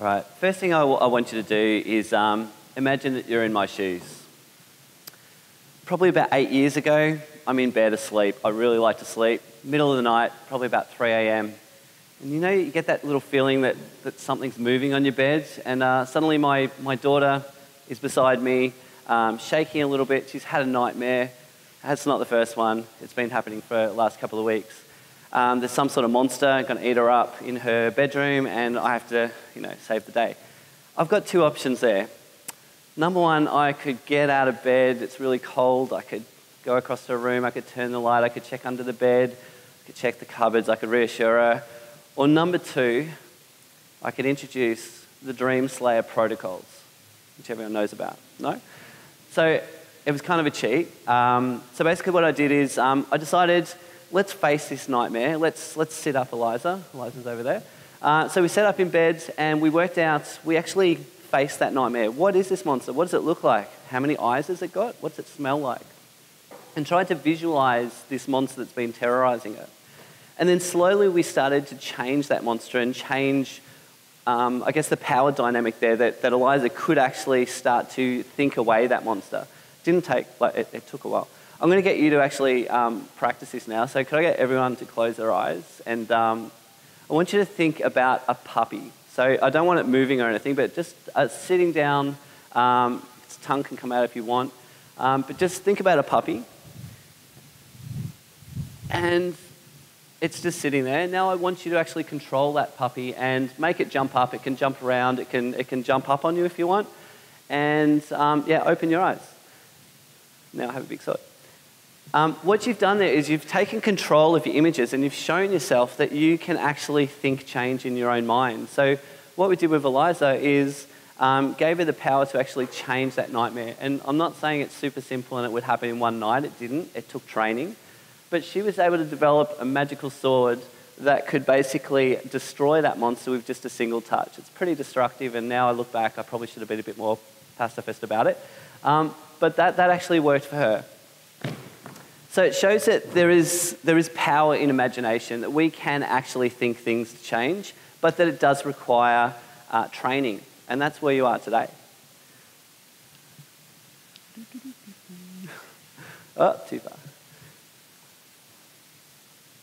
All right, first thing I want you to do is imagine that you're in my shoes. Probably about 8 years ago, I'm in bed asleep. I really like to sleep. Middle of the night, probably about 3 a.m. And you know, you get that little feeling that something's moving on your bed, and suddenly my daughter is beside me, shaking a little bit. She's had a nightmare. That's not the first one. It's been happening for the last couple of weeks. There's some sort of monster going to eat her up in her bedroom, and I have to, you know, save the day. I've got two options there. Number one, I could get out of bed. It's really cold. I could go across the room. I could turn the light. I could check under the bed. I could check the cupboards. I could reassure her. Or number two, I could introduce the Dream Slayer Protocols, which everyone knows about. No? So it was kind of a cheat. So basically what I did is I decided, let's face this nightmare. Let's sit up Eliza. Eliza's over there. So we set up in bed and we worked out, we actually faced that nightmare. What is this monster? What does it look like? How many eyes has it got? What's it smell like? And tried to visualize this monster that's been terrorizing her. And then slowly we started to change that monster and change, I guess, the power dynamic there that Eliza could actually start to think away that monster. Didn't take, like, it took a while. I'm going to get you to actually practice this now. So could I get everyone to close their eyes? And I want you to think about a puppy. So I don't want it moving or anything, but just sitting down. Its tongue can come out if you want. But just think about a puppy. And it's just sitting there. Now I want you to actually control that puppy and make it jump up. It can jump around. It can jump up on you if you want. And, yeah, open your eyes. Now have a big sigh. What you've done there is you've taken control of your images and you've shown yourself that you can actually think change in your own mind. So what we did with Eliza is gave her the power to actually change that nightmare. And I'm not saying it's super simple and it would happen in one night. It didn't. It took training. But she was able to develop a magical sword that could basically destroy that monster with just a single touch. It's pretty destructive, and now I look back, I probably should have been a bit more pacifist about it. But that actually worked for her. So it shows that there is power in imagination, that we can actually think things to change, but that it does require training. And that's where you are today. Oh, too far.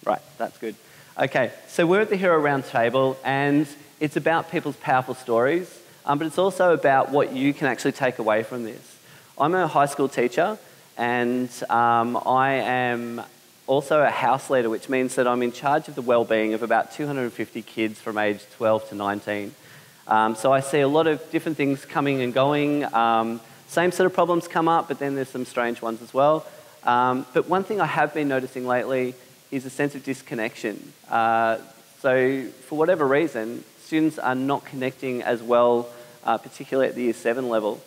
Right, that's good. Okay, so we're at the Hero Round Table, and it's about people's powerful stories, but it's also about what you can actually take away from this. I'm a high school teacher, and I am also a house leader, which means that I'm in charge of the well-being of about 250 kids from age 12 to 19. So I see a lot of different things coming and going. Same sort of problems come up, but then there's some strange ones as well. But one thing I have been noticing lately is a sense of disconnection. So for whatever reason, students are not connecting as well, particularly at the Year 7 level.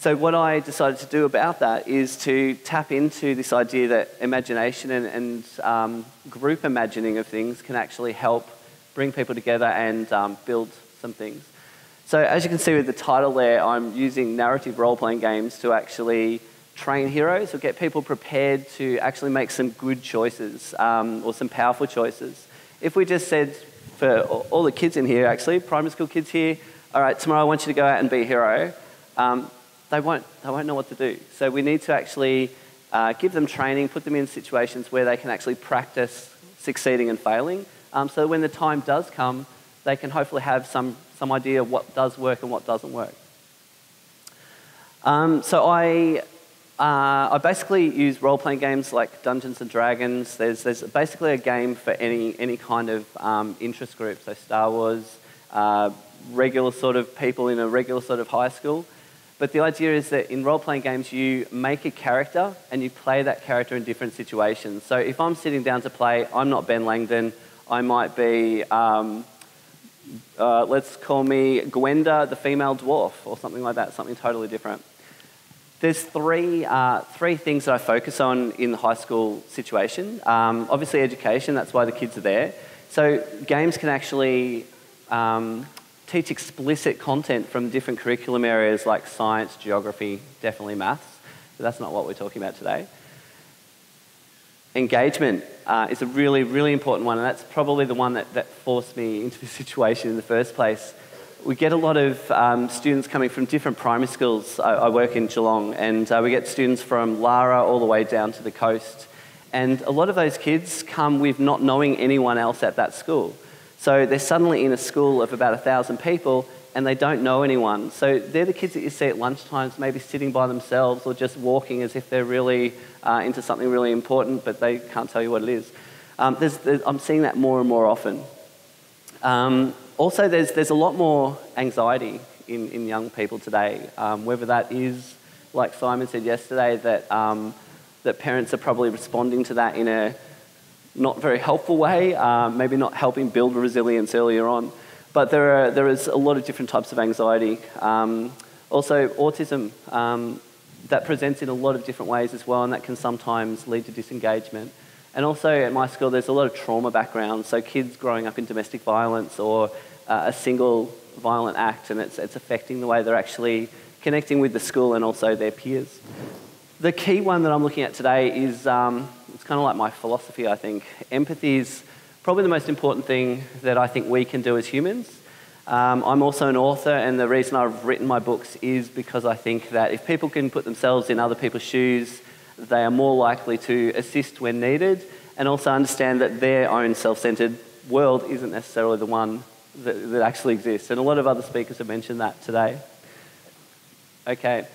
So what I decided to do about that is to tap into this idea that imagination and group imagining of things can actually help bring people together and build some things. So as you can see with the title there, I'm using narrative role-playing games to actually train heroes or get people prepared to actually make some good choices or some powerful choices. If we just said, for all the kids in here actually, primary school kids here, all right, tomorrow I want you to go out and be a hero, they won't know what to do. So we need to actually give them training, put them in situations where they can actually practice succeeding and failing, so that when the time does come, they can hopefully have some idea of what does work and what doesn't work. So I basically use role-playing games like Dungeons and Dragons. There's basically a game for any kind of interest group, so Star Wars, regular sort of people in a regular sort of high school. But the idea is that in role-playing games, you make a character and you play that character in different situations. So if I'm sitting down to play, I'm not Ben Langdon. I might be, let's call me Gwenda, the female dwarf, or something like that, something totally different. There's three things that I focus on in the high school situation. Obviously education, that's why the kids are there. So games can actually teach explicit content from different curriculum areas like science, geography, definitely maths, but that's not what we're talking about today. Engagement is a really, really important one, and that's probably the one that forced me into this situation in the first place. We get a lot of students coming from different primary schools. I work in Geelong, and we get students from Lara all the way down to the coast. And a lot of those kids come with not knowing anyone else at that school. So they're suddenly in a school of about 1,000 people, and they don't know anyone. So they're the kids that you see at lunchtimes, maybe sitting by themselves or just walking as if they're really into something really important, but they can't tell you what it is. I'm seeing that more and more often. Also, there's a lot more anxiety in young people today, whether that is, like Simon said yesterday, that, that parents are probably responding to that in a not very helpful way, maybe not helping build resilience earlier on. But there is a lot of different types of anxiety. Also, autism, that presents in a lot of different ways as well, and that can sometimes lead to disengagement. And also, at my school, there's a lot of trauma backgrounds, so kids growing up in domestic violence or a single violent act, and it's affecting the way they're actually connecting with the school and also their peers. The key one that I'm looking at today is, it's kind of like my philosophy, I think. Empathy is probably the most important thing that I think we can do as humans. I'm also an author, and the reason I've written my books is because I think that if people can put themselves in other people's shoes, they are more likely to assist when needed, and also understand that their own self-centered world isn't necessarily the one that actually exists. And a lot of other speakers have mentioned that today. Okay,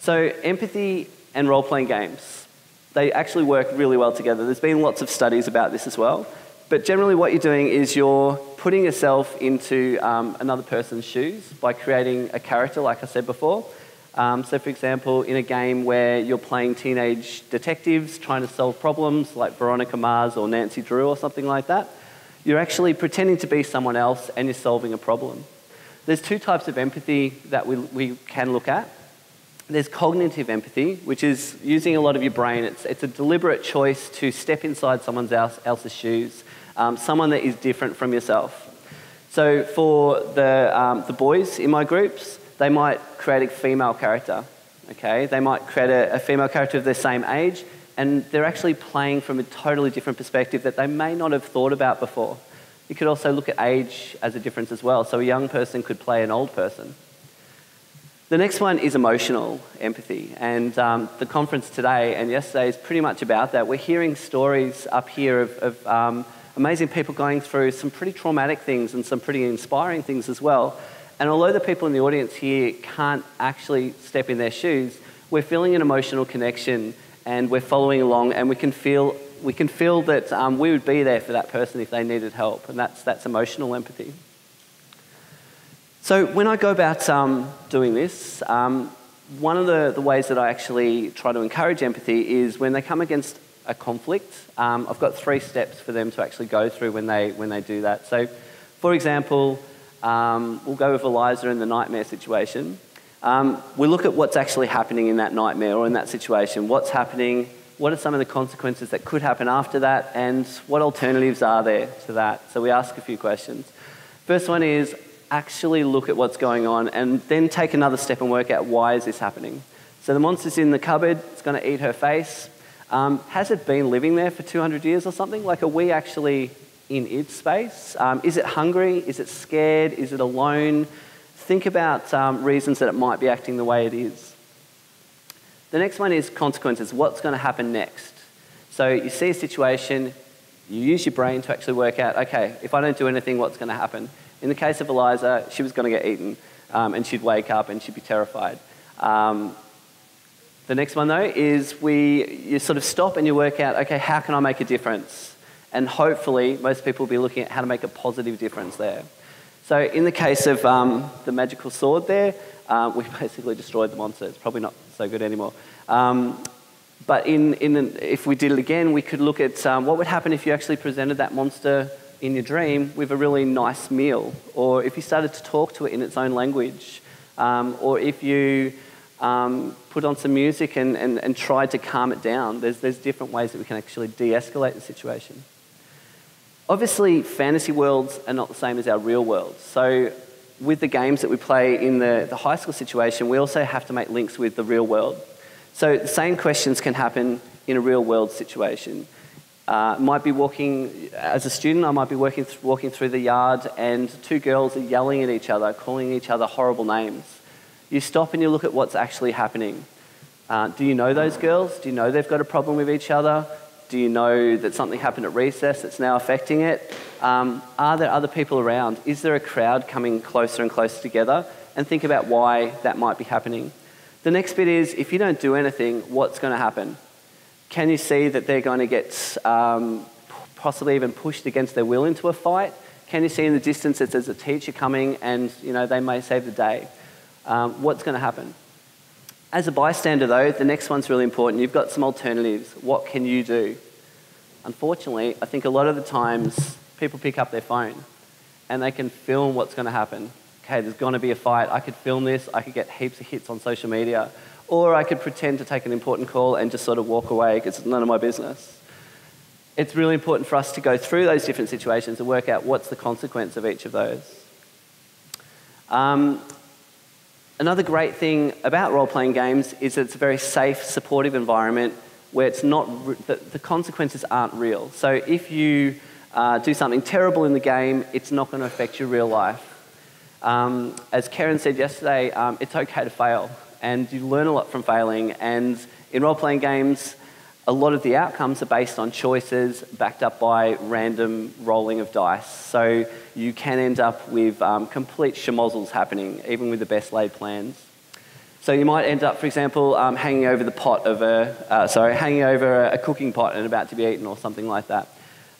so empathy and role-playing games, they actually work really well together. There's been lots of studies about this as well. But generally what you're doing is you're putting yourself into another person's shoes by creating a character, like I said before. So for example, in a game where you're playing teenage detectives trying to solve problems like Veronica Mars or Nancy Drew or something like that, you're actually pretending to be someone else and you're solving a problem. There's two types of empathy that we can look at. There's cognitive empathy, which is using a lot of your brain. It's a deliberate choice to step inside someone else's shoes, someone that is different from yourself. So for the boys in my groups, they might create a female character, okay? They might create a female character of their same age, and they're actually playing from a totally different perspective that they may not have thought about before. You could also look at age as a difference as well. So a young person could play an old person. The next one is emotional empathy, and the conference today and yesterday is pretty much about that. We're hearing stories up here of amazing people going through some pretty traumatic things and some pretty inspiring things as well. And although the people in the audience here can't actually step in their shoes, we're feeling an emotional connection and we're following along, and we can feel that we would be there for that person if they needed help, and that's emotional empathy. So when I go about doing this, one of the ways that I actually try to encourage empathy is when they come against a conflict, I've got 3 steps for them to actually go through when they do that. So for example, we'll go with Eliza in the nightmare situation. We look at what's actually happening in that nightmare or in that situation. What's happening? What are some of the consequences that could happen after that? And what alternatives are there to that? So we ask a few questions. First one is, actually look at what's going on and then take another step and work out why is this happening. So the monster's in the cupboard, it's going to eat her face. Has it been living there for 200 years or something? Like, are we actually in its space? Is it hungry? Is it scared? Is it alone? Think about reasons that it might be acting the way it is. The next one is consequences. What's going to happen next? So you see a situation, you use your brain to actually work out, okay, if I don't do anything, what's going to happen? In the case of Eliza, she was going to get eaten, and she'd wake up and she'd be terrified. The next one, though, is you sort of stop and you work out, okay, how can I make a difference? And hopefully, most people will be looking at how to make a positive difference there. So in the case of the magical sword there, we basically destroyed the monster. It's probably not so good anymore. But if we did it again, we could look at what would happen if you actually presented that monster in your dream with a really nice meal, or if you started to talk to it in its own language, or if you put on some music and tried to calm it down. There's different ways that we can actually de-escalate the situation. Obviously, fantasy worlds are not the same as our real worlds. So with the games that we play in the high school situation, we also have to make links with the real world. So the same questions can happen in a real world situation. might be walking, as a student, I might be walking through the yard and two girls are yelling at each other, calling each other horrible names. You stop and you look at what's actually happening. Do you know those girls? Do you know they've got a problem with each other? Do you know that something happened at recess that's now affecting it? Are there other people around? Is there a crowd coming closer and closer together? And think about why that might be happening. The next bit is, if you don't do anything, what's going to happen? Can you see that they're going to get possibly even pushed against their will into a fight? Can you see in the distance that there's a teacher coming and they may save the day? What's going to happen? As a bystander, though, the next one's really important. You've got some alternatives. What can you do? Unfortunately, I think a lot of the times people pick up their phone and they can film what's going to happen. Okay, there's going to be a fight. I could film this. I could get heaps of hits on social media. Or I could pretend to take an important call and just sort of walk away because it's none of my business. It's really important for us to go through those different situations and work out what's the consequence of each of those. Another great thing about role-playing games is that it's a very safe, supportive environment where it's not the consequences aren't real. So if you do something terrible in the game, it's not going to affect your real life. As Karen said yesterday, it's okay to fail, and you learn a lot from failing. And in role-playing games, a lot of the outcomes are based on choices backed up by random rolling of dice. So you can end up with complete schmozzles happening, even with the best laid plans. So you might end up, for example, hanging over the pot of a, hanging over a cooking pot and about to be eaten or something like that.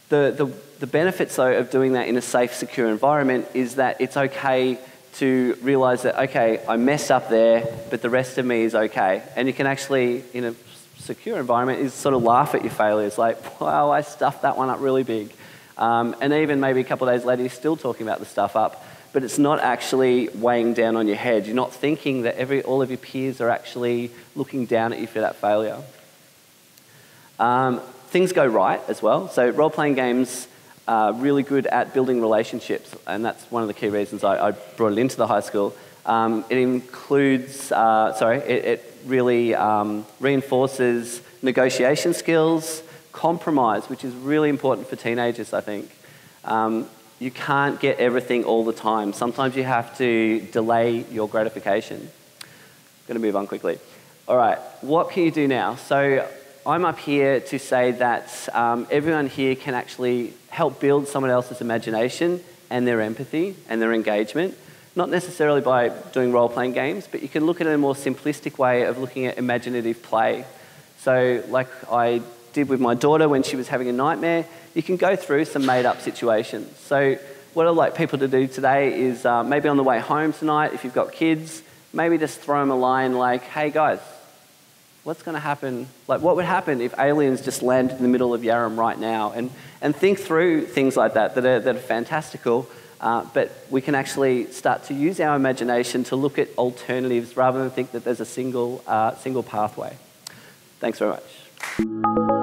The benefits, though, of doing that in a safe, secure environment is that it's okay to realise that, okay, I messed up there, but the rest of me is okay. And you can actually, in a secure environment, is sort of laugh at your failures, like, wow, I stuffed that one up really big. And even maybe a couple of days later, you're still talking about the stuff up, but it's not actually weighing down on your head. You're not thinking that all of your peers are actually looking down at you for that failure. Things go right as well. So role-playing games are really good at building relationships, and that's one of the key reasons I brought it into the high school. It includes, it really reinforces negotiation skills, compromise, which is really important for teenagers, I think. You can't get everything all the time. Sometimes you have to delay your gratification. I'm going to move on quickly. All right, what can you do now? So I'm up here to say that everyone here can actually help build someone else's imagination and their empathy and their engagement. Not necessarily by doing role-playing games, but you can look at it in a more simplistic way of looking at imaginative play. So like I did with my daughter when she was having a nightmare, you can go through some made-up situations. So what I'd like people to do today is maybe on the way home tonight, if you've got kids, maybe just throw them a line like, hey guys, what's going to happen? Like, what would happen if aliens just landed in the middle of Yarram right now? And think through things like that that are fantastical. But we can actually start to use our imagination to look at alternatives rather than think that there's a single pathway. Thanks very much.